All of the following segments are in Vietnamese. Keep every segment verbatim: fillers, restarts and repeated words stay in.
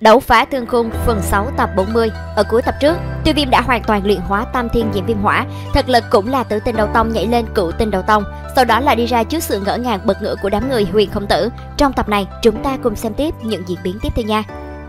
Đấu phá thương khung phần sáu tập bốn mươi. Ở cuối tập trước, Tiêu Viêm đã hoàn toàn luyện hóa Tam Thiên Diễm Viêm Hỏa, thực lực cũng là Tử Tinh Đầu Tông nhảy lên Cửu Tinh Đầu Tông, sau đó là đi ra trước sự ngỡ ngàng bật ngửa của đám người Huyền Không Tử. Trong tập này, chúng ta cùng xem tiếp những diễn biến tiếp theo nha.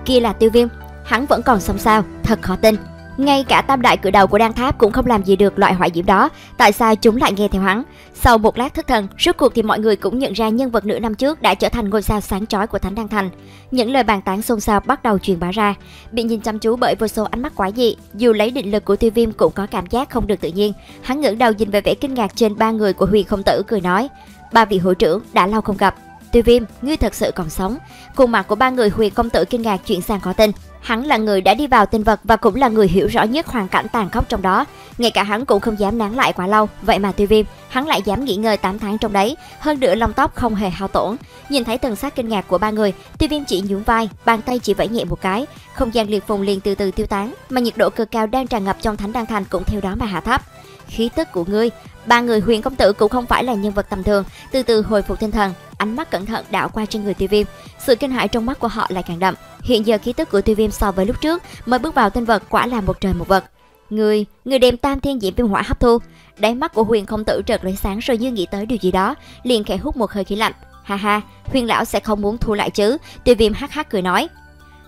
Kia là Tiêu Viêm, hắn vẫn còn sống sao? Thật khó tin. Ngay cả tam đại cự đầu của Đan Tháp cũng không làm gì được loại hỏa diễm đó, tại sao chúng lại nghe theo hắn? Sau một lát thất thần, rốt cuộc thì mọi người cũng nhận ra nhân vật nửa năm trước đã trở thành ngôi sao sáng chói của Thánh Đan Thành. Những lời bàn tán xôn xao bắt đầu truyền bá ra, bị nhìn chăm chú bởi vô số ánh mắt quái dị. Dù lấy định lực của Tiêu Viêm cũng có cảm giác không được tự nhiên, hắn ngẩng đầu nhìn về vẻ kinh ngạc trên ba người của Huyền Không Tử cười nói: "Ba vị hội trưởng, đã lâu không gặp. Tiêu Viêm, ngươi thật sự còn sống." Khuôn mặt của ba người Huyền Không Tử kinh ngạc chuyển sang khó tin. Hắn là người đã đi vào tinh vật và cũng là người hiểu rõ nhất hoàn cảnh tàn khốc trong đó. Ngay cả hắn cũng không dám nán lại quá lâu, vậy mà Tiêu Viêm, hắn lại dám nghỉ ngơi tám tháng trong đấy, hơn nữa lông tóc không hề hao tổn. Nhìn thấy thần sắc kinh ngạc của ba người, Tiêu Viêm chỉ nhún vai, bàn tay chỉ vẫy nhẹ một cái, không gian liệt phùng liền từ từ tiêu tán, mà nhiệt độ cực cao đang tràn ngập trong Thánh Đan Thành cũng theo đó mà hạ thấp. Khí tức của ngươi, ba người Huyền Công Tử cũng không phải là nhân vật tầm thường, từ từ hồi phục tinh thần. Ánh mắt cẩn thận đảo qua trên người Tiêu Viêm, sự kinh hãi trong mắt của họ lại càng đậm. Hiện giờ khí tức của Tiêu Viêm so với lúc trước mới bước vào tinh vật quả là một trời một vực. Người, người đem Tam Thiên Diễm Viêm Hỏa hấp thu. Đáy mắt của Huyền Không Tử chợt lóe sáng rồi như nghĩ tới điều gì đó, liền khẽ hút một hơi khí lạnh. Ha ha, Huyền lão sẽ không muốn thua lại chứ? Tiêu Viêm hắc hắc cười nói.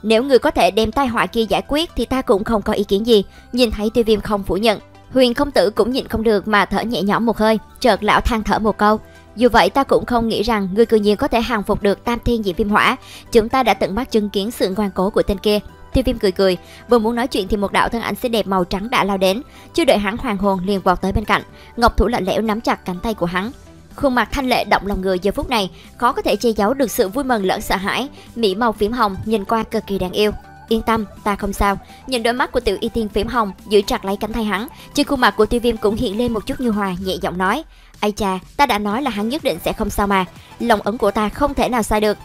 Nếu người có thể đem tai họa kia giải quyết thì ta cũng không có ý kiến gì. Nhìn thấy Tiêu Viêm không phủ nhận, Huyền Không Tử cũng nhịn không được mà thở nhẹ nhõm một hơi. Chợt lão than thở một câu. Dù vậy ta cũng không nghĩ rằng ngươi cư nhiên có thể hàng phục được Tam Thiên Diễm Viêm Hỏa. Chúng ta đã tận mắt chứng kiến sự ngoan cố của tên kia. Tiêu Viêm cười cười, vừa muốn nói chuyện thì một đạo thân ảnh xinh đẹp màu trắng đã lao đến. Chưa đợi hắn hoàng hồn liền vọt tới bên cạnh, ngọc thủ lạnh lẽo nắm chặt cánh tay của hắn. Khuôn mặt thanh lệ động lòng người giờ phút này khó có thể che giấu được sự vui mừng lẫn sợ hãi, mỹ màu phím hồng nhìn qua cực kỳ đáng yêu. Yên tâm, ta không sao. Nhìn đôi mắt của Tiểu Y Tiên phím hồng giữ chặt lấy cánh tay hắn, trên khuôn mặt của Tiêu Viêm cũng hiện lên một chút nhu hòa, nhẹ giọng nói. Ây chà, ta đã nói là hắn nhất định sẽ không sao mà, lòng ấn của ta không thể nào sai được.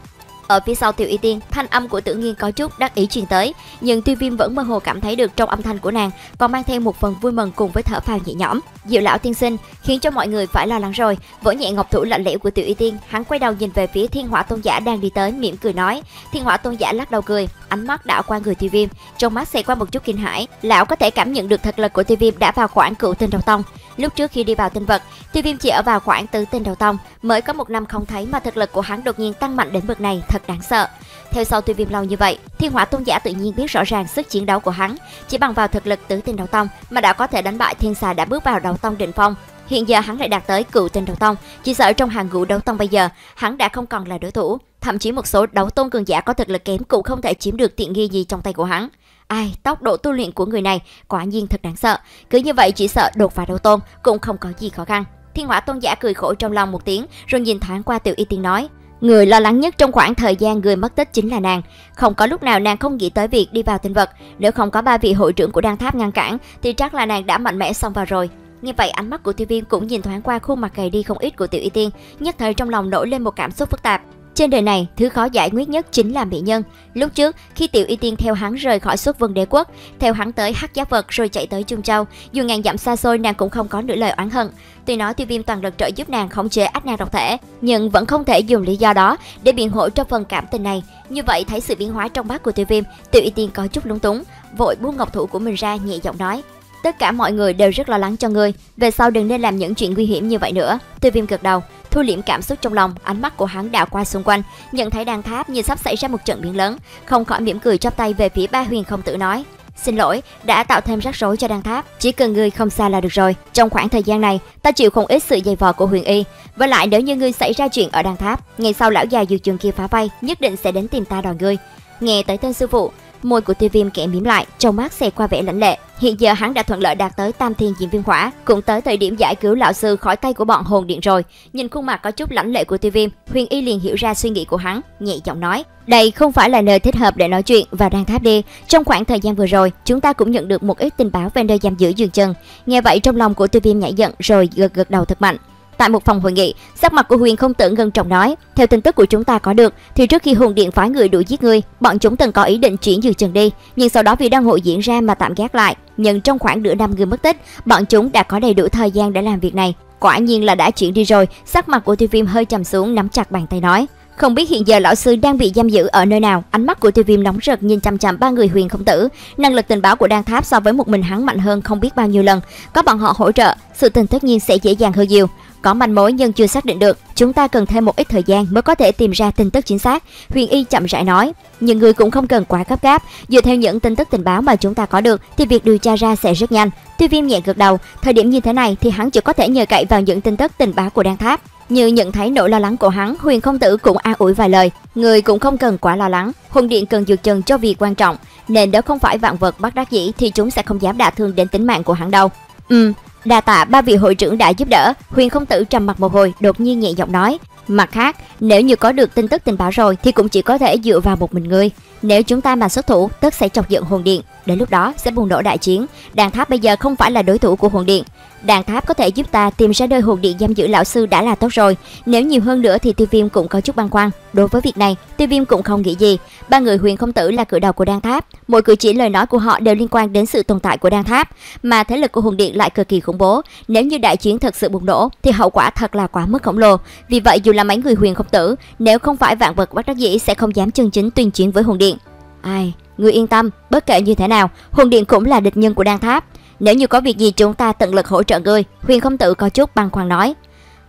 Ở phía sau Tiểu Y Tiên, thanh âm của Tử Nghiên có chút đắc ý truyền tới, nhưng Tiêu Viêm vẫn mơ hồ cảm thấy được trong âm thanh của nàng còn mang theo một phần vui mừng cùng với thở phào nhẹ nhõm. Diệu lão tiên sinh khiến cho mọi người phải lo lắng rồi. Vỗ nhẹ ngọc thủ lạnh lẽo của Tiểu Y Tiên, hắn quay đầu nhìn về phía Thiên Hỏa Tôn Giả đang đi tới, mỉm cười nói. Thiên Hỏa Tôn Giả lắc đầu cười, ánh mắt đảo qua người Tiêu Viêm, trong mắt xẹt qua một chút kinh hãi. Lão có thể cảm nhận được thực lực của Tiêu Viêm đã vào khoảng Cửu Tinh Đầu Tông. Lúc trước khi đi vào tinh vật, Tiêu Viêm chỉ ở vào khoảng Tứ Tinh Đầu Tông, mới có một năm không thấy mà thực lực của hắn đột nhiên tăng mạnh đến mức này, thật đáng sợ. Theo sau Tiêu Viêm lâu như vậy, Thiên Hỏa Tôn Giả tự nhiên biết rõ ràng sức chiến đấu của hắn, chỉ bằng vào thực lực Tứ Tinh Đầu Tông mà đã có thể đánh bại Thiên Xà đã bước vào Đầu Tông đỉnh phong. Hiện giờ hắn lại đạt tới Cửu Tinh Đầu Tông, chỉ sợ trong hàng ngũ Đấu Tông bây giờ, hắn đã không còn là đối thủ, thậm chí một số Đấu Tôn cường giả có thực lực kém cũng không thể chiếm được tiện nghi gì trong tay của hắn. Ai, tốc độ tu luyện của người này quả nhiên thật đáng sợ, cứ như vậy chỉ sợ đột phá Đấu Tôn cũng không có gì khó khăn. Thiên Hỏa Tôn Giả cười khổ trong lòng một tiếng, rồi nhìn thoáng qua Tiểu Y Tiên nói. Người lo lắng nhất trong khoảng thời gian người mất tích chính là nàng. Không có lúc nào nàng không nghĩ tới việc đi vào tinh vật. Nếu không có ba vị hội trưởng của Đan Tháp ngăn cản thì chắc là nàng đã mạnh mẽ xông vào rồi. Nghe vậy, ánh mắt của Tiêu Viêm cũng nhìn thoáng qua khuôn mặt gầy đi không ít của Tiểu Y Tiên, nhất thời trong lòng nổi lên một cảm xúc phức tạp. Trên đời này, thứ khó giải quyết nhất chính là mỹ nhân. Lúc trước, khi Tiểu Y Tiên theo hắn rời khỏi Suốt Vân Đế Quốc, theo hắn tới Hắc Giác Vực rồi chạy tới Trung Châu, dù ngàn dặm xa xôi nàng cũng không có nửa lời oán hận. Tuy nói Tiêu Viêm toàn lực trợ giúp nàng khống chế ách nan độc thể, nhưng vẫn không thể dùng lý do đó để biện hộ cho phần cảm tình này. Như vậy thấy sự biến hóa trong mắt của Tiêu Viêm, Tiểu Y Tiên có chút lúng túng, vội buông ngọc thủ của mình ra, nhẹ giọng nói. Tất cả mọi người đều rất lo lắng cho ngươi, về sau đừng nên làm những chuyện nguy hiểm như vậy nữa. Tiêu Viêm gật đầu, thu liễm cảm xúc trong lòng, ánh mắt của hắn đảo qua xung quanh, nhận thấy Đan Tháp như sắp xảy ra một trận biến lớn, không khỏi mỉm cười chắp tay về phía ba Huyền Không Tử nói. Xin lỗi, đã tạo thêm rắc rối cho Đan Tháp, chỉ cần ngươi không xa là được rồi. Trong khoảng thời gian này, ta chịu không ít sự dày vò của Huyền Y. Với lại nếu như ngươi xảy ra chuyện ở Đan Tháp, ngày sau lão già Dược Trường kia phá vây, nhất định sẽ đến tìm ta đòi ngươi. Nghe tới tên sư phụ, môi của Tiêu Viêm kẽ mím lại, trong mắt xẹt qua vẻ lãnh lệ. Hiện giờ hắn đã thuận lợi đạt tới Tam Thiên Diễm Viêm Hỏa, cũng tới thời điểm giải cứu lão sư khỏi tay của bọn hồn điện rồi. Nhìn khuôn mặt có chút lãnh lệ của Tiêu Viêm, Huyền Y liền hiểu ra suy nghĩ của hắn, nhẹ giọng nói: đây không phải là nơi thích hợp để nói chuyện, vào Đan Tháp đi. Trong khoảng thời gian vừa rồi, chúng ta cũng nhận được một ít tình báo về nơi giam giữ Dược Trần. Nghe vậy trong lòng của Tiêu Viêm nhảy giận, rồi gật gật đầu thật mạnh. Tại một phòng hội nghị, sắc mặt của Huyền Không Tử ngân trọng nói: theo tin tức của chúng ta có được, thì trước khi Hồn Điện phái người đuổi giết ngươi, bọn chúng từng có ý định chuyển Dược Trường đi, nhưng sau đó vì đang hội diễn ra mà tạm gác lại. Nhưng trong khoảng nửa năm người mất tích, bọn chúng đã có đầy đủ thời gian để làm việc này. Quả nhiên là đã chuyển đi rồi. Sắc mặt của Tiêu Viêm hơi trầm xuống, nắm chặt bàn tay nói: Không biết hiện giờ lão sư đang bị giam giữ ở nơi nào. Ánh mắt của Tiêu Viêm nóng rực nhìn chằm chằm ba người Huyền Không Tử. Năng lực tình báo của Đan Tháp so với một mình hắn mạnh hơn không biết bao nhiêu lần. Có bọn họ hỗ trợ, sự tình tất nhiên sẽ dễ dàng hơn nhiều. Có manh mối nhưng chưa xác định được, chúng ta cần thêm một ít thời gian mới có thể tìm ra tin tức chính xác. Huyền Y chậm rãi nói, nhưng người cũng không cần quá gấp gáp. Dựa theo những tin tức tình báo mà chúng ta có được thì việc điều tra ra sẽ rất nhanh. Tiêu Viêm nhẹ gật đầu, thời điểm như thế này thì hắn chỉ có thể nhờ cậy vào những tin tức tình báo của Đan Tháp. Như nhận thấy nỗi lo lắng của hắn, Huyền Không Tử cũng an ủi vài lời. Người cũng không cần quá lo lắng, Hồn Điện cần dược chừng cho việc quan trọng, nên nếu không phải vạn vật bất đắc dĩ thì chúng sẽ không dám đả thương đến tính mạng của hắn đâu. Ừm. Đa tạ ba vị hội trưởng đã giúp đỡ. Huyền Không Tử trầm mặc một hồi, đột nhiên nhẹ giọng nói, mặt khác nếu như có được tin tức tình báo rồi thì cũng chỉ có thể dựa vào một mình ngươi. Nếu chúng ta mà xuất thủ tất sẽ chọc giận Hồn Điện, đến lúc đó sẽ bùng nổ đại chiến. Đan Tháp bây giờ không phải là đối thủ của Hồn Điện. Đan Tháp có thể giúp ta tìm ra nơi Hồn Điện giam giữ lão sư đã là tốt rồi. Nếu nhiều hơn nữa thì Tiêu Viêm cũng có chút băn khoăn. Đối với việc này Tiêu Viêm cũng không nghĩ gì. Ba người Huyền Không Tử là cử đầu của Đan Tháp, mỗi cử chỉ lời nói của họ đều liên quan đến sự tồn tại của Đan Tháp, mà thế lực của Hồn Điện lại cực kỳ khủng bố. Nếu như đại chiến thật sự bùng nổ thì hậu quả thật là quá mức khổng lồ. Vì vậy dù là mấy người Huyền Không Tử, nếu không phải vạn vật bất đắc dĩ sẽ không dám chân chính tuyên chiến với Hồn Điện. Ai, ngươi yên tâm, bất kể như thế nào Hồn Điện cũng là địch nhân của Đan Tháp. Nếu như có việc gì chúng ta tận lực hỗ trợ ngươi, Huyền Không Tử có chút băn khoăn nói.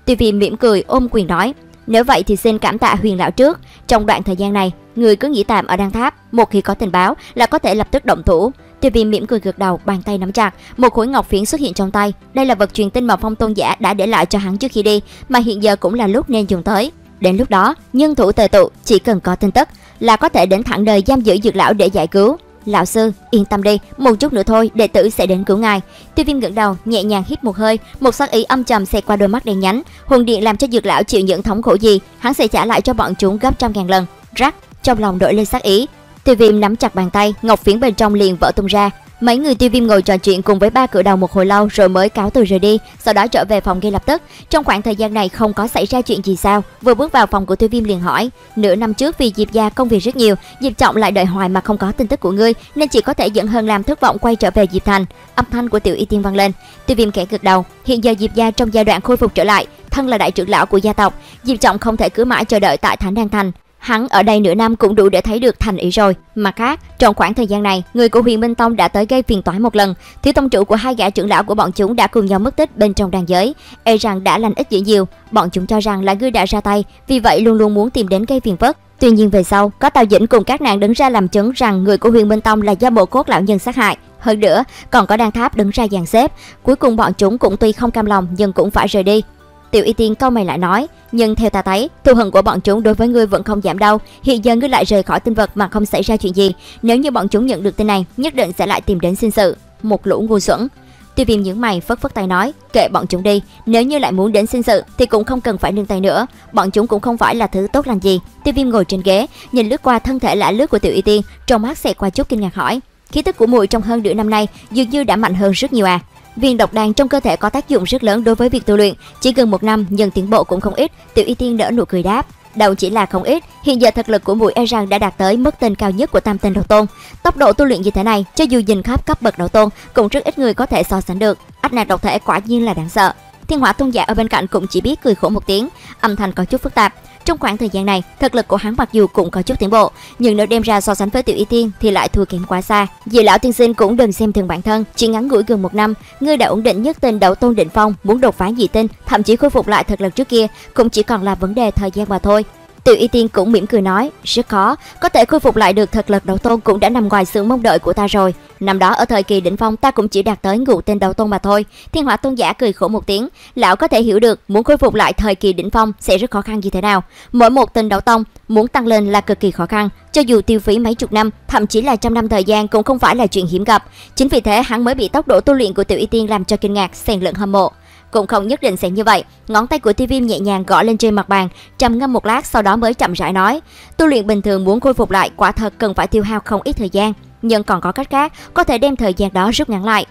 Tiêu Viêm mỉm cười ôm quyền nói, nếu vậy thì xin cảm tạ Huyền lão trước. Trong đoạn thời gian này người cứ nghỉ tạm ở Đan Tháp, một khi có tình báo là có thể lập tức động thủ. Tiêu Viêm mỉm cười gật đầu, bàn tay nắm chặt, một khối ngọc phiến xuất hiện trong tay. Đây là vật truyền tin mà Phong Tôn Giả đã để lại cho hắn trước khi đi, mà hiện giờ cũng là lúc nên dùng tới. Đến lúc đó nhân thủ tề tụ, chỉ cần có tin tức là có thể đến thẳng nơi giam giữ Dược lão để giải cứu. Lão sư yên tâm đi, một chút nữa thôi đệ tử sẽ đến cứu ngài. Tiêu Viêm ngẩng đầu nhẹ nhàng hít một hơi, một sắc ý âm trầm xẹt qua đôi mắt đen nhánh. Hồn Điện làm cho Dược lão chịu những thống khổ gì, hắn sẽ trả lại cho bọn chúng gấp trăm ngàn lần. Rắc, trong lòng đổi lên sắc ý. Tiêu Viêm nắm chặt bàn tay, ngọc phiến bên trong liền vỡ tung ra. Mấy người Tiêu Viêm ngồi trò chuyện cùng với ba cử đầu một hồi lâu rồi mới cáo từ rời đi, sau đó trở về phòng ngay lập tức. Trong khoảng thời gian này không có xảy ra chuyện gì sao? Vừa bước vào phòng của Tiêu Viêm liền hỏi, nửa năm trước vì Diệp gia công việc rất nhiều, Diệp Trọng lại đợi hoài mà không có tin tức của ngươi, nên chỉ có thể giận hờn làm thất vọng quay trở về Diệp thành. Âm thanh của Tiểu Y Tiên vang lên. Tiêu Viêm khẽ gật đầu, hiện giờ Diệp gia trong giai đoạn khôi phục trở lại, thân là đại trưởng lão của gia tộc, Diệp Trọng không thể cứ mãi chờ đợi tại Thánh Đan thành. Hắn ở đây nửa năm cũng đủ để thấy được thành ý rồi. Mặt khác, trong khoảng thời gian này, người của Huyền Minh Tông đã tới gây phiền toái một lần. Thiếu tông chủ của hai gã trưởng lão của bọn chúng đã cùng nhau mất tích bên trong Đan giới, e rằng đã lành ít dữ nhiều. Bọn chúng cho rằng là ngươi đã ra tay, vì vậy luôn luôn muốn tìm đến gây phiền phức. Tuy nhiên về sau, có Tào Dĩnh cùng các nàng đứng ra làm chứng rằng người của Huyền Minh Tông là do bộ cốt lão nhân sát hại. Hơn nữa, còn có Đan Tháp đứng ra dàn xếp. Cuối cùng bọn chúng cũng tuy không cam lòng nhưng cũng phải rời đi. Tiểu Y Tiên cau mày lại nói, nhưng theo ta thấy, thù hận của bọn chúng đối với ngươi vẫn không giảm đâu. Hiện giờ ngươi lại rời khỏi tinh vật mà không xảy ra chuyện gì. Nếu như bọn chúng nhận được tin này, nhất định sẽ lại tìm đến xin sự. Một lũ ngu xuẩn. Tiêu Viêm nhướng mày phất phất tay nói, kệ bọn chúng đi. Nếu như lại muốn đến xin sự thì cũng không cần phải nương tay nữa. Bọn chúng cũng không phải là thứ tốt lành gì. Tiêu Viêm ngồi trên ghế, nhìn lướt qua thân thể lạ lướt của Tiểu Y Tiên, trong mắt xẹt qua chút kinh ngạc hỏi, khí tức của muội trong hơn nửa năm nay dường như đã mạnh hơn rất nhiều à? Viên độc đan trong cơ thể có tác dụng rất lớn đối với việc tu luyện, chỉ gần một năm nhưng tiến bộ cũng không ít. Tiểu Y Tiên nở nụ cười đáp, đầu chỉ là không ít. Hiện giờ thực lực của muội e rằng đã đạt tới mức tên cao nhất của Tam Tinh Đầu Tôn. Tốc độ tu luyện như thế này, cho dù nhìn khắp cấp bậc Đầu Tôn cũng rất ít người có thể so sánh được. Ách nạp độc thể quả nhiên là đáng sợ. Thiên Hỏa Tôn Giả ở bên cạnh cũng chỉ biết cười khổ một tiếng, âm thanh có chút phức tạp. Trong khoảng thời gian này, thực lực của hắn mặc dù cũng có chút tiến bộ, nhưng nếu đem ra so sánh với Tiểu Y Tiên thì lại thua kém quá xa. Vì lão tiên sinh cũng đừng xem thường bản thân, chỉ ngắn ngủi gần một năm, ngươi đã ổn định nhất tên Đấu Tôn đỉnh phong, muốn đột phá dị tinh, thậm chí khôi phục lại thực lực trước kia cũng chỉ còn là vấn đề thời gian mà thôi. Tiểu Y Tiên cũng mỉm cười nói, rất khó, có thể khôi phục lại được thực lực Đấu Tôn cũng đã nằm ngoài sự mong đợi của ta rồi. Năm đó ở thời kỳ đỉnh phong ta cũng chỉ đạt tới ngũ tên Đấu Tôn mà thôi. Thiên Hỏa Tôn Giả cười khổ một tiếng, lão có thể hiểu được muốn khôi phục lại thời kỳ đỉnh phong sẽ rất khó khăn như thế nào. Mỗi một tên Đấu Tôn muốn tăng lên là cực kỳ khó khăn, cho dù tiêu phí mấy chục năm, thậm chí là trăm năm thời gian cũng không phải là chuyện hiếm gặp. Chính vì thế hắn mới bị tốc độ tu luyện của Tiểu Y Tiên làm cho kinh ngạc, xen lẫn hâm mộ. Cũng không nhất định sẽ như vậy. Ngón tay của Tiêu Viêm nhẹ nhàng gõ lên trên mặt bàn, trầm ngâm một lát sau đó mới chậm rãi nói, tu luyện bình thường muốn khôi phục lại quả thật cần phải tiêu hao không ít thời gian, nhưng còn có cách khác có thể đem thời gian đó rút ngắn lại.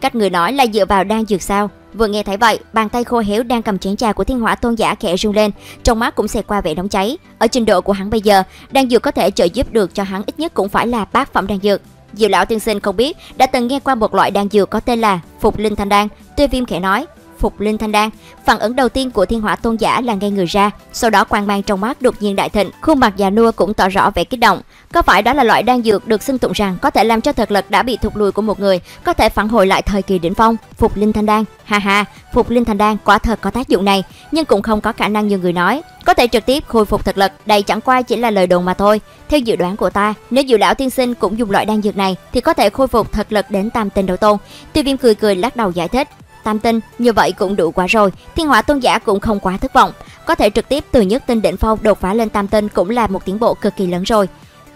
Cách người nói là dựa vào đan dược sao? Vừa nghe thấy vậy, bàn tay khô héo đang cầm chén trà của Thiên Hỏa Tôn Giả khẽ rung lên, trong mắt cũng xẹt qua vẻ nóng cháy. Ở trình độ của hắn bây giờ, đan dược có thể trợ giúp được cho hắn ít nhất cũng phải là bát phẩm đan dược. Diệu lão tiên sinh không biết đã từng nghe qua một loại đan dược có tên là Phục Linh Thanh Đan? Tiêu Viêm khẽ nói. Phục Linh Thanh Đan. Phản ứng đầu tiên của Thiên Hỏa Tôn Giả là ngay người ra, sau đó quang mang trong mắt đột nhiên đại thịnh, khuôn mặt già nua cũng tỏ rõ vẻ kích động. Có phải đó là loại đan dược được xưng tụng rằng có thể làm cho thực lực đã bị thụt lùi của một người có thể phản hồi lại thời kỳ đỉnh phong? Phục Linh Thanh Đan, ha ha, Phục Linh Thanh Đan quả thật có tác dụng này, nhưng cũng không có khả năng như người nói, có thể trực tiếp khôi phục thực lực. Đây chẳng qua chỉ là lời đồn mà thôi. Theo dự đoán của ta, nếu Diệu Lão tiên sinh cũng dùng loại đan dược này thì có thể khôi phục thực lực đến Tam Tinh Đấu Tôn. Tiêu Viêm cười cười lắc đầu giải thích. Tam tinh như vậy cũng đủ quá rồi. Thiên Hỏa Tôn Giả cũng không quá thất vọng, có thể trực tiếp từ nhất tinh đỉnh phong đột phá lên tam tinh cũng là một tiến bộ cực kỳ lớn rồi.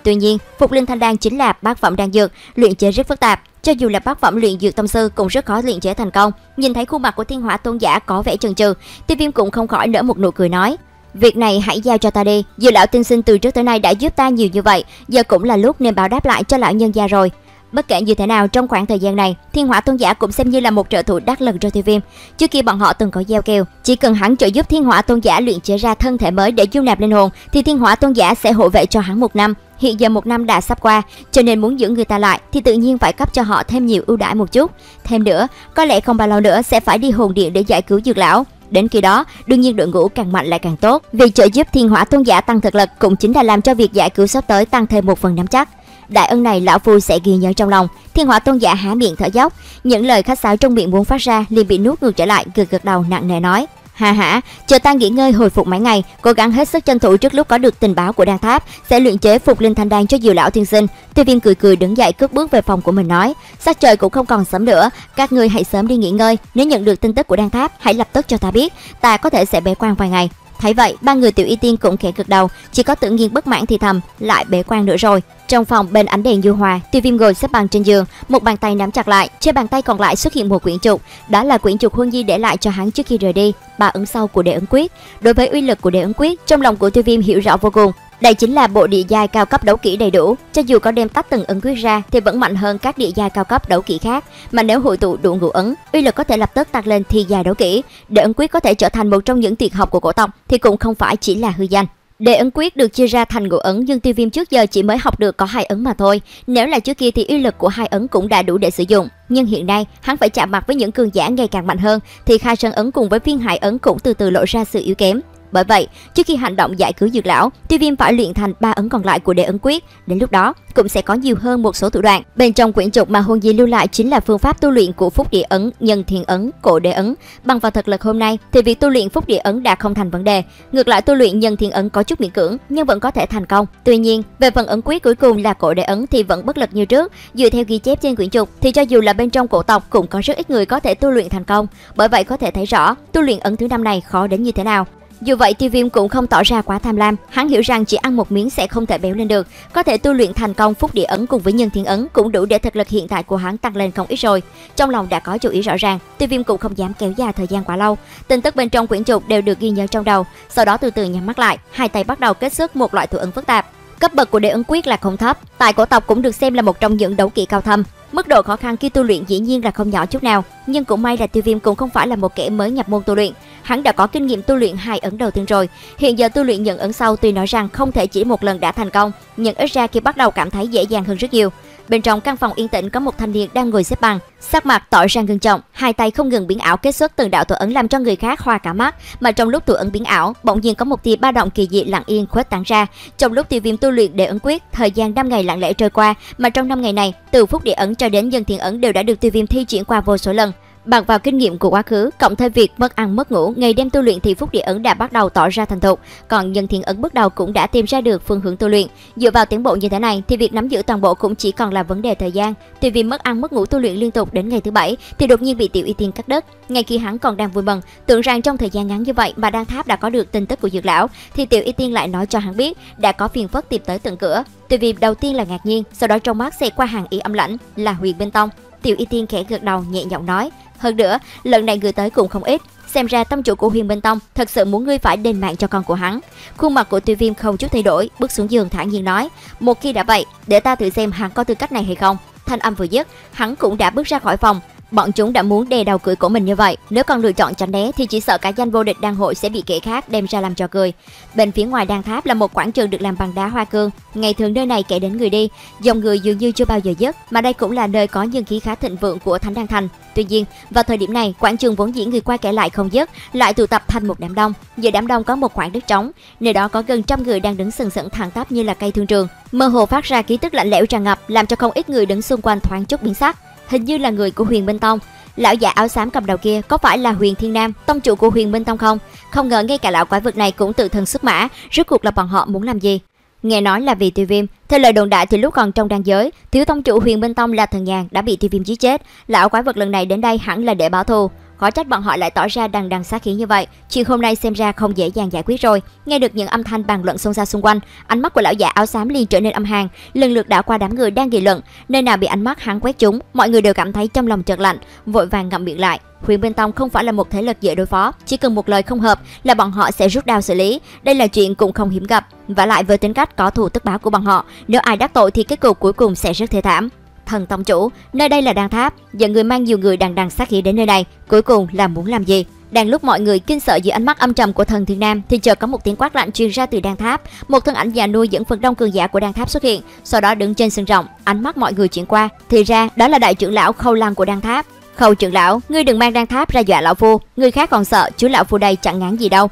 Tuy nhiên, Phục Linh Thanh Đan chính là bát phẩm đan dược, luyện chế rất phức tạp, cho dù là bát phẩm luyện dược tâm sư cũng rất khó luyện chế thành công. Nhìn thấy khuôn mặt của Thiên Hỏa Tôn Giả có vẻ chần chừ, Tiêu Viêm cũng không khỏi nở một nụ cười nói: "Việc này hãy giao cho ta đi, Diệu lão tiên sinh từ trước tới nay đã giúp ta nhiều như vậy, giờ cũng là lúc nên báo đáp lại cho lão nhân gia rồi." Bất kể như thế nào, trong khoảng thời gian này, Thiên Hỏa Tôn Giả cũng xem như là một trợ thủ đắc lực cho Tiêu Viêm. Trước kia bọn họ từng có giao kèo, chỉ cần hắn trợ giúp Thiên Hỏa Tôn Giả luyện chế ra thân thể mới để dung nạp linh hồn thì Thiên Hỏa Tôn Giả sẽ hộ vệ cho hắn một năm. Hiện giờ một năm đã sắp qua, cho nên muốn giữ người ta lại thì tự nhiên phải cấp cho họ thêm nhiều ưu đãi một chút. Thêm nữa, có lẽ không bao lâu nữa sẽ phải đi hồn điện để giải cứu Dược lão. Đến khi đó, đương nhiên đội ngũ càng mạnh lại càng tốt. Vì trợ giúp Thiên Hỏa Tôn Giả tăng thực lực cũng chính là làm cho việc giải cứu sắp tới tăng thêm một phần nắm chắc. Đại ân này lão phu sẽ ghi nhớ trong lòng. Thiên Hỏa Tôn Giả há miệng thở dốc, những lời khách sáo trong miệng muốn phát ra liền bị nuốt ngược trở lại, gật gật đầu nặng nề nói: "Ha ha, chờ ta nghỉ ngơi hồi phục mấy ngày, cố gắng hết sức tranh thủ trước lúc có được tình báo của Đan Tháp, sẽ luyện chế Phục Linh Thanh Đan cho Diệu lão tiên sinh." Tiêu Viêm cười cười đứng dậy cướp bước về phòng của mình nói: "Sắc trời cũng không còn sớm nữa, các ngươi hãy sớm đi nghỉ ngơi, nếu nhận được tin tức của Đan Tháp, hãy lập tức cho ta biết, ta có thể sẽ bế quan vài ngày." Thấy vậy, ba người Tiểu Y Tiên cũng khẽ gật đầu, chỉ có Tử Nghiên bất mãn thì thầm: "Lại bế quan nữa rồi." Trong phòng bên ánh đèn du hòa, Tiêu Viêm ngồi xếp bằng trên giường, một bàn tay nắm chặt lại, trên bàn tay còn lại xuất hiện một quyển trục, đó là quyển trục Hương Di để lại cho hắn trước khi rời đi, ba ấn sau của Đế Ấn Quyết. Đối với uy lực của Đế Ấn Quyết, trong lòng của Tiêu Viêm hiểu rõ vô cùng. Đây chính là bộ địa giai cao cấp đấu kỹ đầy đủ, cho dù có đem tách từng ấn quyết ra thì vẫn mạnh hơn các địa giai cao cấp đấu kỹ khác, mà nếu hội tụ đủ ngũ ấn, uy lực có thể lập tức tăng lên thi giai đấu kỹ. Để ấn quyết có thể trở thành một trong những tuyệt học của cổ tộc thì cũng không phải chỉ là hư danh. Để ấn quyết được chia ra thành ngũ ấn, nhưng Tiêu Viêm trước giờ chỉ mới học được có hai ấn mà thôi. Nếu là trước kia thì uy lực của hai ấn cũng đã đủ để sử dụng, nhưng hiện nay hắn phải chạm mặt với những cường giả ngày càng mạnh hơn, thì khai sơn ấn cùng với phiên hải ấn cũng từ từ lộ ra sự yếu kém. Bởi vậy, trước khi hành động giải cứu Dược lão, Tiêu Viêm phải luyện thành ba ấn còn lại của Đế Ấn Quyết. Đến lúc đó cũng sẽ có nhiều hơn một số thủ đoạn. Bên trong quyển trục mà Hồn Di lưu lại chính là phương pháp tu luyện của Phúc Địa Ấn, Nhân Thiên Ấn, Cổ Đế Ấn. Bằng vào thực lực hôm nay thì việc tu luyện Phúc Địa Ấn đã không thành vấn đề, ngược lại tu luyện Nhân Thiên Ấn có chút miễn cưỡng nhưng vẫn có thể thành công. Tuy nhiên, về phần ấn quyết cuối cùng là Cổ Đế Ấn thì vẫn bất lực như trước. Dựa theo ghi chép trên quyển trục thì cho dù là bên trong cổ tộc cũng có rất ít người có thể tu luyện thành công, bởi vậy có thể thấy rõ tu luyện ấn thứ năm này khó đến như thế nào. Dù vậy, Tiêu Viêm cũng không tỏ ra quá tham lam, hắn hiểu rằng chỉ ăn một miếng sẽ không thể béo lên được, có thể tu luyện thành công Phúc Địa Ấn cùng với Nhân Thiên Ấn cũng đủ để thực lực hiện tại của hắn tăng lên không ít rồi. Trong lòng đã có chủ ý rõ ràng, Tiêu Viêm cũng không dám kéo dài thời gian quá lâu, tin tức bên trong quyển trục đều được ghi nhớ trong đầu, sau đó từ từ nhắm mắt lại, hai tay bắt đầu kết xuất một loại thủ ấn phức tạp. Cấp bậc của Đế Ấn Quyết là không thấp, tại cổ tộc cũng được xem là một trong những đấu kỹ cao thâm. Mức độ khó khăn khi tu luyện dĩ nhiên là không nhỏ chút nào, nhưng cũng may là Tiêu Viêm cũng không phải là một kẻ mới nhập môn tu luyện, hắn đã có kinh nghiệm tu luyện hai ấn đầu tiên rồi. Hiện giờ tu luyện nhận ấn sau tuy nói rằng không thể chỉ một lần đã thành công, nhưng ít ra khi bắt đầu cảm thấy dễ dàng hơn rất nhiều. Bên trong căn phòng yên tĩnh có một thanh niên đang ngồi xếp bằng, sắc mặt tỏ ra ngưng trọng, hai tay không ngừng biến ảo kết xuất từng đạo thủ ấn làm cho người khác hoa cả mắt. Mà trong lúc thủ ấn biến ảo, bỗng nhiên có một tia ba động kỳ dị lặng yên khuếch tán ra. Trong lúc Tiêu Viêm tu luyện Để Ấn Quyết, thời gian năm ngày lặng lẽ trôi qua, mà trong năm ngày này, từ Phúc Địa Ấn cho đến Nhân Thiên Ấn đều đã được Tiêu Viêm thi triển qua vô số lần. Bằng vào kinh nghiệm của quá khứ, cộng thêm việc mất ăn mất ngủ, ngày đêm tu luyện thì Phúc Địa Ấn đã bắt đầu tỏ ra thành thục, còn Nhân Thiên Ấn bước đầu cũng đã tìm ra được phương hướng tu luyện. Dựa vào tiến bộ như thế này thì việc nắm giữ toàn bộ cũng chỉ còn là vấn đề thời gian. Tiêu Viêm mất ăn mất ngủ tu luyện liên tục đến ngày thứ bảy thì đột nhiên bị Tiểu Y Tiên cắt đứt. Ngay khi hắn còn đang vui mừng, tưởng rằng trong thời gian ngắn như vậy mà Đan Tháp đã có được tin tức của Dược lão, thì Tiểu Y Tiên lại nói cho hắn biết đã có phiền phức tìm tới tận cửa. Tiêu Viêm đầu tiên là ngạc nhiên, sau đó trong mắt xẹt qua hàng ý âm lãnh, là Huyền Minh Tông. Tiểu Y Tiên khẽ gật đầu nhẹ giọng nói: "Hơn nữa, lần này người tới cũng không ít, xem ra tâm chủ của Huyền Minh Tông thật sự muốn ngươi phải đền mạng cho con của hắn." Khuôn mặt của Tiêu Viêm không chút thay đổi, bước xuống giường thản nhiên nói: "Một khi đã vậy, để ta thử xem hắn có tư cách này hay không." Thanh âm vừa dứt, hắn cũng đã bước ra khỏi phòng. Bọn chúng đã muốn đè đầu cưỡi của mình như vậy, nếu còn lựa chọn tránh né thì chỉ sợ cả danh vô địch Đan Hội sẽ bị kẻ khác đem ra làm trò cười. Bên phía ngoài Đan Tháp là một quảng trường được làm bằng đá hoa cương, ngày thường nơi này kẻ đến người đi, dòng người dường như chưa bao giờ dứt, mà đây cũng là nơi có nhân khí khá thịnh vượng của Thánh Đan Thành. Tuy nhiên, vào thời điểm này, quảng trường vốn dĩ người qua kẻ lại không dứt, lại tụ tập thành một đám đông. Giữa đám đông có một khoảng đất trống, nơi đó có gần trăm người đang đứng sừng sững thẳng tắp như là cây thương trường, mơ hồ phát ra khí tức lạnh lẽo tràn ngập, làm cho không ít người đứng xung quanh thoáng chút biến sắc. Hình như là người của Huyền Minh Tông. Lão già áo xám cầm đầu kia có phải là Huyền Thiên Nam, tông chủ của Huyền Minh Tông không? Không ngờ ngay cả lão quái vật này cũng tự thân xuất mã, rốt cuộc là bọn họ muốn làm gì? Nghe nói là vì Tiêu Viêm. Theo lời đồn đại thì lúc còn trong Đan Giới, thiếu tông chủ Huyền Minh Tông là Thần Nhàn đã bị Tiêu Viêm giết chết. Lão quái vật lần này đến đây hẳn là để báo thù. Khó trách bọn họ lại tỏ ra đằng đằng sát khí như vậy. Chuyện hôm nay xem ra không dễ dàng giải quyết rồi. Nghe được những âm thanh bàn luận xôn xao xung quanh, ánh mắt của lão già áo xám liền trở nên âm hàn, lần lượt đảo qua đám người đang nghị luận. Nơi nào bị ánh mắt hắn quét chúng, mọi người đều cảm thấy trong lòng chợt lạnh, vội vàng ngậm miệng lại. Huyền Minh Tông không phải là một thế lực dễ đối phó, chỉ cần một lời không hợp là bọn họ sẽ rút đao xử lý. Đây là chuyện cũng không hiếm gặp. Vả lại với tính cách có thù tức báo của bọn họ, nếu ai đắc tội thì kết cục cuối cùng sẽ rất thê thảm. Thần tông chủ, nơi đây là Đan Tháp, giờ người mang nhiều người đằng đằng sát khí đến nơi này, cuối cùng là muốn làm gì? Đang lúc mọi người kinh sợ dưới ánh mắt âm trầm của Thần Thiên Nam thì chợt có một tiếng quát lạnh truyền ra từ Đan Tháp, một thân ảnh già nuôi dẫn phần đông cường giả của Đan Tháp xuất hiện, sau đó đứng trên sân rộng, ánh mắt mọi người chuyển qua, thì ra đó là đại trưởng lão Khâu Lăng của Đan Tháp. Khâu trưởng lão, ngươi đừng mang Đan Tháp ra dọa lão phu, người khác còn sợ, chứ lão phu đây chẳng ngán gì đâu.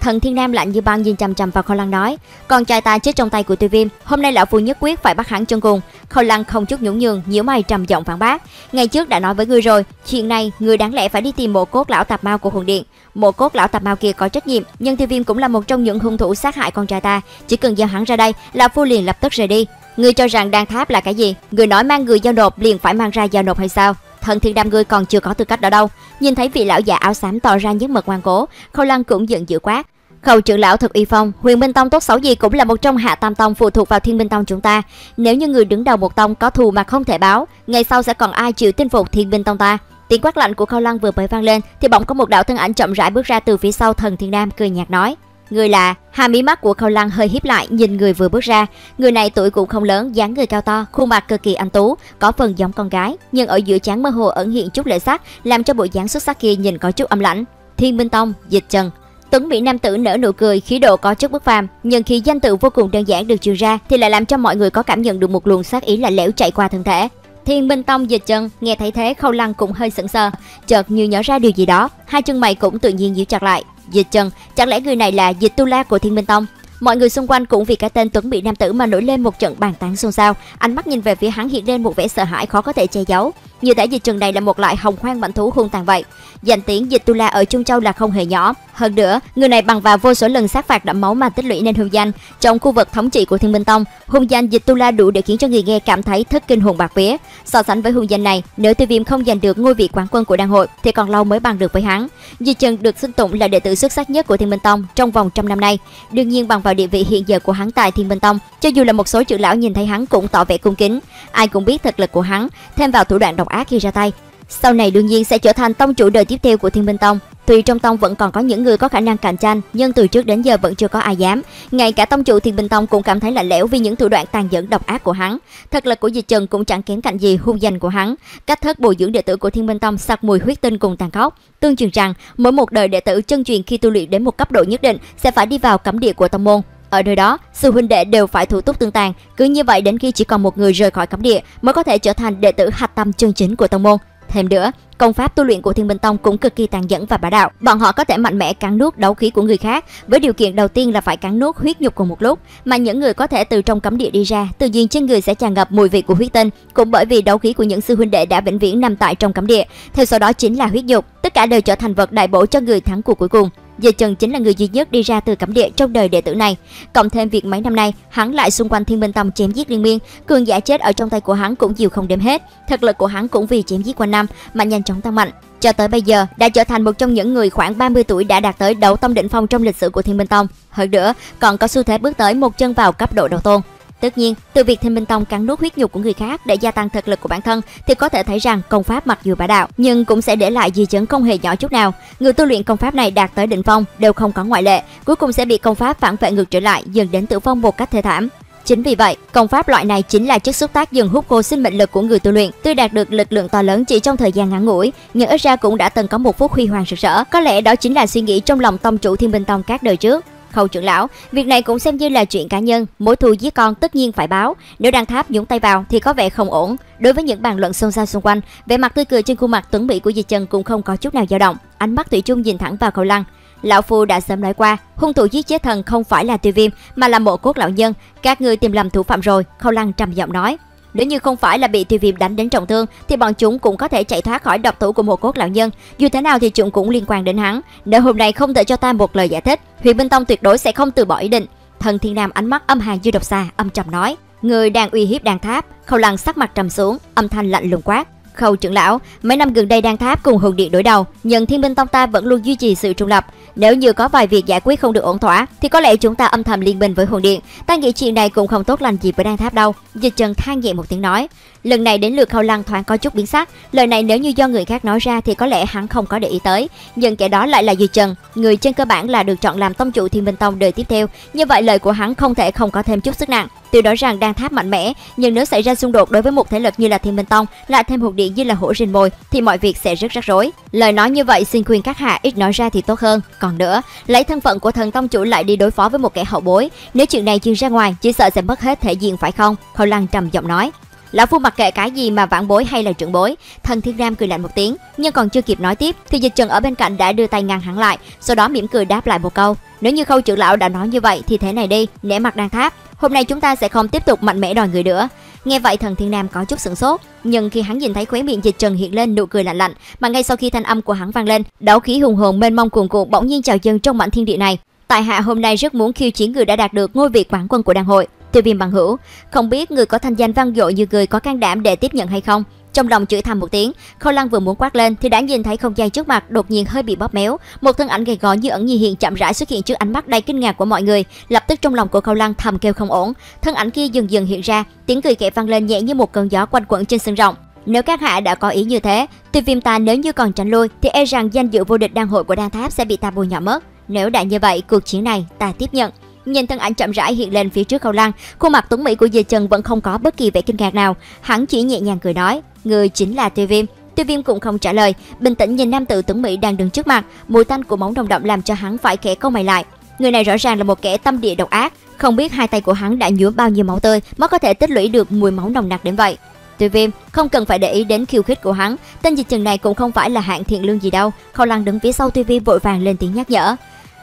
Thần Thiên Nam lạnh như băng nhìn chằm chằm vào Khâu Lăng nói, con trai ta chết trong tay của Tiêu Viêm, hôm nay lão phu nhất quyết phải bắt hắn chân cùng. Khâu Lăng không chút nhũng nhường, nhíu mày trầm giọng phản bác, ngày trước đã nói với ngươi rồi, chuyện này ngươi đáng lẽ phải đi tìm mộ cốt lão tạp mao của Hồn Điện. Mộ cốt lão tạp mao kia có trách nhiệm, nhưng Tiêu Viêm cũng là một trong những hung thủ sát hại con trai ta, chỉ cần giao hắn ra đây, lão phu liền lập tức rời đi. Ngươi cho rằng Đan Tháp là cái gì? Ngươi nói mang người giao nộp liền phải mang ra giao nộp hay sao? Thần Thiên Nam ngươi còn chưa có tư cách đó đâu. Nhìn thấy vị lão già áo xám tỏ ra nhếch mực ngoan cố, Khâu Lăng cũng giận dữ quát. Khâu trưởng lão thật uy phong, Huyền Minh Tông tốt xấu gì cũng là một trong hạ tam tông phụ thuộc vào Thiên Minh Tông chúng ta. Nếu như người đứng đầu một tông có thù mà không thể báo, ngày sau sẽ còn ai chịu tin phục Thiên Minh Tông ta? Tiếng quát lạnh của Khâu Lăng vừa mới vang lên thì bỗng có một đạo thân ảnh chậm rãi bước ra từ phía sau Thần Thiên Nam cười nhạt nói. Người là hai mí mắt của Khâu Lăng hơi híp lại nhìn người vừa bước ra. Người này tuổi cũng không lớn, dáng người cao to, khuôn mặt cực kỳ anh tú, có phần giống con gái, nhưng ở giữa trán mơ hồ ẩn hiện chút lệ sắc, làm cho bộ dáng xuất sắc kia nhìn có chút âm lãnh. Thiên Minh Tông, Dịch Trần. Tuấn mỹ nam tử nở nụ cười, khí độ có chút bất phàm, nhưng khi danh tự vô cùng đơn giản được truyền ra thì lại làm cho mọi người có cảm nhận được một luồng sát ý lạnh lẽo chạy qua thân thể. Thiên Minh Tông, Dịch Trần. Nghe thấy thế Khâu Lăng cũng hơi sững sờ, chợt như nhớ ra điều gì đó, hai chân mày cũng tự nhiên nhíu chặt lại. Dịch Trần, chẳng lẽ người này là Dịch Tu La của Thiên Minh Tông? Mọi người xung quanh cũng vì cái tên Tuấn mỹ nam tử mà nổi lên một trận bàn tán xôn xao, ánh mắt nhìn về phía hắn hiện lên một vẻ sợ hãi khó có thể che giấu, như thể Dịch Trần này là một loại hồng hoang mãnh thú hung tàn vậy. Danh tiếng Dịch Tu La ở Trung Châu là không hề nhỏ, hơn nữa người này bằng vào vô số lần sát phạt đẫm máu mà tích lũy nên hung danh trong khu vực thống trị của Thiên Minh Tông. Hung danh Dịch Tu La đủ để khiến cho người nghe cảm thấy thất kinh hồn bạc vía. So sánh với hung danh này, nếu Tiêu Viêm không giành được ngôi vị quán quân của Đan Hội thì còn lâu mới bằng được với hắn. Dịch Trần được xưng tụng là đệ tử xuất sắc nhất của Thiên Minh Tông trong vòng trăm năm nay, đương nhiên bằng vào địa vị hiện giờ của hắn tại Thiên Minh Tông, cho dù là một số trưởng lão nhìn thấy hắn cũng tỏ vẻ cung kính. Ai cũng biết thực lực của hắn, thêm vào thủ đoạn độc ác khi ra tay, sau này đương nhiên sẽ trở thành tông chủ đời tiếp theo của Thiên Minh Tông. Tuy trong tông vẫn còn có những người có khả năng cạnh tranh, nhưng từ trước đến giờ vẫn chưa có ai dám. Ngay cả tông chủ Thiên Minh Tông cũng cảm thấy lạnh lẽo vì những thủ đoạn tàn nhẫn độc ác của hắn. Thực lực của Dịch Trần cũng chẳng kém cạnh gì hung danh của hắn. Cách thức bồi dưỡng đệ tử của Thiên Minh Tông sặc mùi huyết tinh cùng tàn khốc. Tương truyền rằng mỗi một đời đệ tử chân truyền khi tu luyện đến một cấp độ nhất định sẽ phải đi vào cấm địa của tông môn. Ở nơi đó, sư huynh đệ đều phải thủ túc tương tàn, cứ như vậy đến khi chỉ còn một người rời khỏi cấm địa mới có thể trở thành đệ tử hạch tâm chân chính của tông môn. Thêm nữa, công pháp tu luyện của Thiên Minh Tông cũng cực kỳ tàn nhẫn và bá đạo. Bọn họ có thể mạnh mẽ cắn nuốt đấu khí của người khác, với điều kiện đầu tiên là phải cắn nuốt huyết nhục cùng một lúc. Mà những người có thể từ trong cấm địa đi ra, tự nhiên trên người sẽ tràn ngập mùi vị của huyết tinh, cũng bởi vì đấu khí của những sư huynh đệ đã vĩnh viễn nằm tại trong cấm địa. Theo sau đó chính là huyết nhục, tất cả đều trở thành vật đại bổ cho người thắng cuộc cuối cùng. Dịch Trần chính là người duy nhất đi ra từ cấm địa trong đời đệ tử này. Cộng thêm việc mấy năm nay hắn lại xung quanh Thiên Minh Tông chém giết liên miên, cường giả chết ở trong tay của hắn cũng nhiều không đếm hết. Thực lực của hắn cũng vì chém giết quanh năm mà nhanh chóng tăng mạnh, cho tới bây giờ đã trở thành một trong những người khoảng ba mươi tuổi đã đạt tới đấu tông đỉnh phong trong lịch sử của Thiên Minh Tông. Hơn nữa còn có xu thế bước tới một chân vào cấp độ đầu tôn. Tất nhiên, từ việc Thiên Minh Tông cắn nuốt huyết nhục của người khác để gia tăng thực lực của bản thân thì có thể thấy rằng công pháp mặc dù bá đạo nhưng cũng sẽ để lại di chứng không hề nhỏ chút nào. Người tu luyện công pháp này đạt tới đỉnh phong đều không có ngoại lệ, cuối cùng sẽ bị công pháp phản vệ ngược trở lại, dần đến tử vong một cách thê thảm. Chính vì vậy, công pháp loại này chính là chất xúc tác dần hút khô sinh mệnh lực của người tu luyện. Tuy đạt được lực lượng to lớn chỉ trong thời gian ngắn ngủi, nhưng ít ra cũng đã từng có một phút huy hoàng rực rỡ. Có lẽ đó chính là suy nghĩ trong lòng tông chủ Thiên Minh Tông các đời trước. Khâu trưởng lão, việc này cũng xem như là chuyện cá nhân, mối thù giết con tất nhiên phải báo, nếu Đan Tháp nhúng tay vào thì có vẻ không ổn. Đối với những bàn luận xôn xao xung quanh, vẻ mặt tươi cười trên khuôn mặt tuấn mỹ của Dịch Trần cũng không có chút nào dao động, ánh mắt thủy chung nhìn thẳng vào Khâu Lăng. Lão phu đã sớm nói qua, hung thủ giết chết thần không phải là Tiêu Viêm mà là Mộ Cốt lão nhân, các người tìm lầm thủ phạm rồi. Khâu Lăng trầm giọng nói. Nếu như không phải là bị Tiêu Viêm đánh đến trọng thương thì bọn chúng cũng có thể chạy thoát khỏi độc thủ của Mộ Cốt lão nhân, dù thế nào thì chúng cũng liên quan đến hắn. Nếu hôm nay không thể cho ta một lời giải thích, Huyền Minh Tông tuyệt đối sẽ không từ bỏ ý định. Thần Thiên Nam ánh mắt âm hàn như độc xà, âm trầm nói. Người đang uy hiếp Đan Tháp. Khâu Lăng sắc mặt trầm xuống, âm thanh lạnh lùng quát. Khâu trưởng lão, mấy năm gần đây Đan Tháp cùng Hồn Điện đối đầu, nhưng Thiên Minh Tông ta vẫn luôn duy trì sự trung lập. Nếu như có vài việc giải quyết không được ổn thỏa thì có lẽ chúng ta âm thầm liên minh với Hồn Điện. Ta nghĩ chuyện này cũng không tốt lành gì với Đan Tháp đâu. Dịch Trần than nhẹ một tiếng nói. Lần này đến lượt Khâu Lăng thoáng có chút biến sắc. Lời này nếu như do người khác nói ra thì có lẽ hắn không có để ý tới, nhưng kẻ đó lại là Dịch Trần, người trên cơ bản là được chọn làm tông chủ Thiên Minh Tông đời tiếp theo. Như vậy lời của hắn không thể không có thêm chút sức nặng. Tuy nói rằng Đan Tháp mạnh mẽ, nhưng nếu xảy ra xung đột đối với một thế lực như là Thiên Minh Tông, lại thêm Hồn Điện như là hổ rình mồi thì mọi việc sẽ rất rắc rối. Lời nói như vậy xin khuyên các hạ ít nói ra thì tốt hơn. Còn nữa, lấy thân phận của thần tông chủ lại đi đối phó với một kẻ hậu bối, nếu chuyện này truyền ra ngoài chỉ sợ sẽ mất hết thể diện phải không? Khâu Lăng trầm giọng nói. Lão phu mặc kệ cái gì mà vãn bối hay là trưởng bối. Thần Thiên Nam cười lạnh một tiếng, nhưng còn chưa kịp nói tiếp thì Dịch Trần ở bên cạnh đã đưa tay ngăn hẳn lại, sau đó mỉm cười đáp lại một câu. Nếu như Khâu trưởng lão đã nói như vậy thì thế này đi, nể mặt Đan Tháp, hôm nay chúng ta sẽ không tiếp tục mạnh mẽ đòi người nữa. Nghe vậy Thần Thiên Nam có chút sửng sốt, nhưng khi hắn nhìn thấy khóe miệng Dịch Trần hiện lên nụ cười lạnh lạnh, mà ngay sau khi thanh âm của hắn vang lên, đấu khí hùng hồn mênh mông cuồn cuộn bỗng nhiên trào dâng trong mảnh thiên địa này. Tại hạ hôm nay rất muốn khiêu chiến người đã đạt được ngôi vị quán quân của Đan Hội, Tiêu Viêm bằng hữu, không biết người có thanh danh vang dội như người có can đảm để tiếp nhận hay không? Trong lòng chửi thầm một tiếng, Khâu Lăng vừa muốn quát lên thì đã nhìn thấy không gian trước mặt đột nhiên hơi bị bóp méo, một thân ảnh gầy gò như ẩn như hiện chậm rãi xuất hiện trước ánh mắt đầy kinh ngạc của mọi người. Lập tức trong lòng của Khâu Lăng thầm kêu không ổn, thân ảnh kia dần dần hiện ra, tiếng cười khẽ vang lên nhẹ như một cơn gió quanh quẩn trên sân rộng. Nếu các hạ đã có ý như thế, Tiêu Viêm ta nếu như còn tránh lui thì e rằng danh dự vô địch Đan Hội của Đan Tháp sẽ bị ta bôi nhọ mất. Nếu đã như vậy, cuộc chiến này ta tiếp nhận. Nhìn thân ảnh chậm rãi hiện lên phía trước Khâu Lăng, khuôn mặt tuấn mỹ của Dịch Trần vẫn không có bất kỳ vẻ kinh ngạc nào, hắn chỉ nhẹ nhàng cười nói, người chính là Tiêu Viêm. Tiêu Viêm cũng không trả lời, bình tĩnh nhìn nam tử tuấn mỹ đang đứng trước mặt, mùi tanh của móng đồng động làm cho hắn phải khẽ cau mày lại. Người này rõ ràng là một kẻ tâm địa độc ác, không biết hai tay của hắn đã nhuốm bao nhiêu máu tươi mới có thể tích lũy được mùi máu nồng nặc đến vậy. Tiêu Viêm không cần phải để ý đến khiêu khích của hắn, tên Dịch Trần này cũng không phải là hạng thiện lương gì đâu. Khâu Lăng đứng phía sau Tiêu Viêm vội vàng lên tiếng nhắc nhở.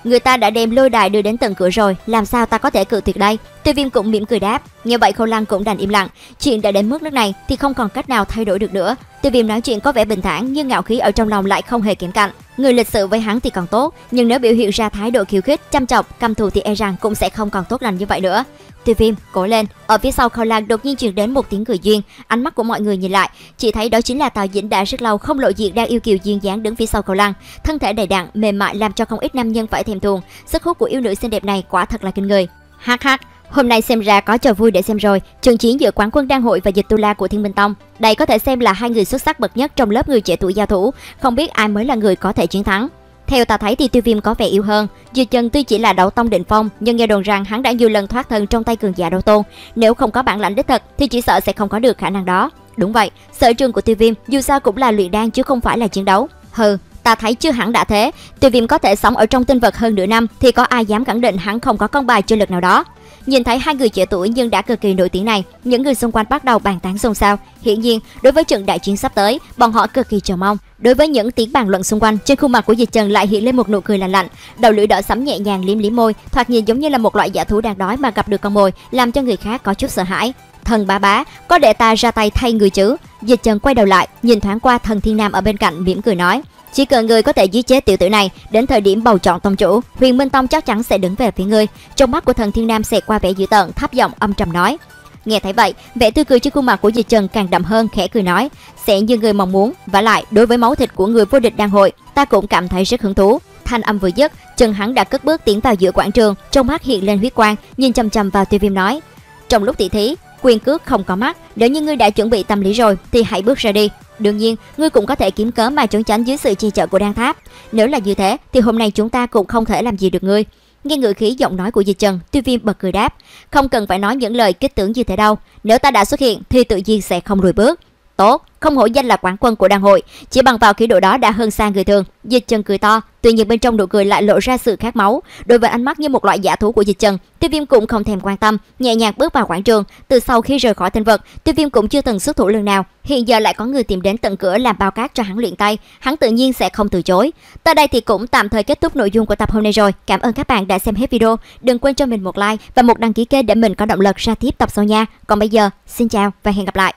Người ta đã đem lôi đài đưa đến tận cửa rồi, làm sao ta có thể cự tuyệt đây? Tiêu Viêm cũng mỉm cười đáp. Như vậy Khâu Lăng cũng đành im lặng, chuyện đã đến mức nước này thì không còn cách nào thay đổi được nữa. Tiêu Viêm nói chuyện có vẻ bình thản nhưng ngạo khí ở trong lòng lại không hề kém cạnh. Người lịch sự với hắn thì còn tốt, nhưng nếu biểu hiện ra thái độ khiêu khích, chăm chọc, căm thù thì e rằng cũng sẽ không còn tốt lành như vậy nữa. Tiêu Viêm cố lên. Ở phía sau Khâu Lăng đột nhiên truyền đến một tiếng cười duyên, ánh mắt của mọi người nhìn lại, chỉ thấy đó chính là Tào Dĩnh đã rất lâu không lộ diện đang yêu kiều duyên dáng đứng phía sau Khâu Lăng, thân thể đầy đặn mềm mại làm cho không ít nam nhân phải thèm thuồng. Sức hút của yêu nữ xinh đẹp này quả thật là kinh người. Hắc hắc, hôm nay xem ra có trò vui để xem rồi. Trận chiến giữa quán quân Đan Hội và Dịch Tu La của Thiên Minh Tông, đây có thể xem là hai người xuất sắc bậc nhất trong lớp người trẻ tuổi giao thủ, không biết ai mới là người có thể chiến thắng. Theo ta thấy thì Tiêu Viêm có vẻ yếu hơn. Dịch Trần tuy chỉ là đấu tông đỉnh phong, nhưng nghe đồn rằng hắn đã nhiều lần thoát thân trong tay cường giả đấu tôn, nếu không có bản lãnh đích thực thì chỉ sợ sẽ không có được khả năng đó. Đúng vậy, sở trường của Tiêu Viêm dù sao cũng là luyện đan chứ không phải là chiến đấu. Hừ, ta thấy chưa hẳn đã thế. Tiêu Viêm có thể sống ở trong tinh vực hơn nửa năm thì có ai dám khẳng định hắn không có con bài chưa lực nào đó. Nhìn thấy hai người trẻ tuổi nhưng đã cực kỳ nổi tiếng này, những người xung quanh bắt đầu bàn tán xôn xao. Hiển nhiên, đối với trận đại chiến sắp tới, bọn họ cực kỳ chờ mong. Đối với những tiếng bàn luận xung quanh, trên khuôn mặt của Dịch Trần lại hiện lên một nụ cười lạnh lạnh, đầu lưỡi đỏ sẫm nhẹ nhàng liếm liếm môi, thoạt nhìn giống như là một loại dã thú đang đói mà gặp được con mồi, làm cho người khác có chút sợ hãi. Thần bá bá, có để ta ra tay thay người chứ? Dịch Trần quay đầu lại, nhìn thoáng qua Thần Thiên Nam ở bên cạnh mỉm cười nói. Chỉ cần người có thể giết chết tiểu tử này, đến thời điểm bầu chọn tông chủ, Huyền Minh Tông chắc chắn sẽ đứng về phía ngươi. Trong mắt của Thần Thiên Nam xẹt qua vẻ dữ tợn, thấp giọng âm trầm nói. Nghe thấy vậy, vẻ tươi cười trên khuôn mặt của Dịch Trần càng đậm hơn, khẽ cười nói, sẽ như người mong muốn. Vả lại, đối với máu thịt của người vô địch Đan Hội, ta cũng cảm thấy rất hứng thú. Thanh âm vừa dứt, chân hắn đã cất bước tiến vào giữa quảng trường, trong mắt hiện lên huyết quang, nhìn chằm chằm vào Tiêu Viêm nói. Trong lúc tỷ thí, quyền cước không có mắt, nếu như ngươi đã chuẩn bị tâm lý rồi thì hãy bước ra đi. Đương nhiên, ngươi cũng có thể kiếm cớ mà trốn tránh dưới sự che chở của Đan Tháp. Nếu là như thế thì hôm nay chúng ta cũng không thể làm gì được ngươi. Nghe ngữ khí giọng nói của Dịch Trần, Tiêu Viêm bật cười đáp, không cần phải nói những lời kích tưởng như thế đâu, nếu ta đã xuất hiện thì tự nhiên sẽ không lùi bước. Tốt, không hổ danh là quán quân của Đan hội, chỉ bằng vào khí độ đó đã hơn xa người thường. Dịch Trần cười to, tuy nhiên bên trong nụ cười lại lộ ra sự khát máu. Đối với ánh mắt như một loại giả thú của Dịch Trần, Tiêu Viêm cũng không thèm quan tâm, nhẹ nhàng bước vào quảng trường. Từ sau khi rời khỏi tinh vực, Tiêu Viêm cũng chưa từng xuất thủ lần nào, hiện giờ lại có người tìm đến tận cửa làm bao cát cho hắn luyện tay, hắn tự nhiên sẽ không từ chối. Tới đây thì cũng tạm thời kết thúc nội dung của tập hôm nay rồi. Cảm ơn các bạn đã xem hết video, đừng quên cho mình một like và một đăng ký kênh để mình có động lực ra tiếp tập sau nha. Còn bây giờ, xin chào và hẹn gặp lại.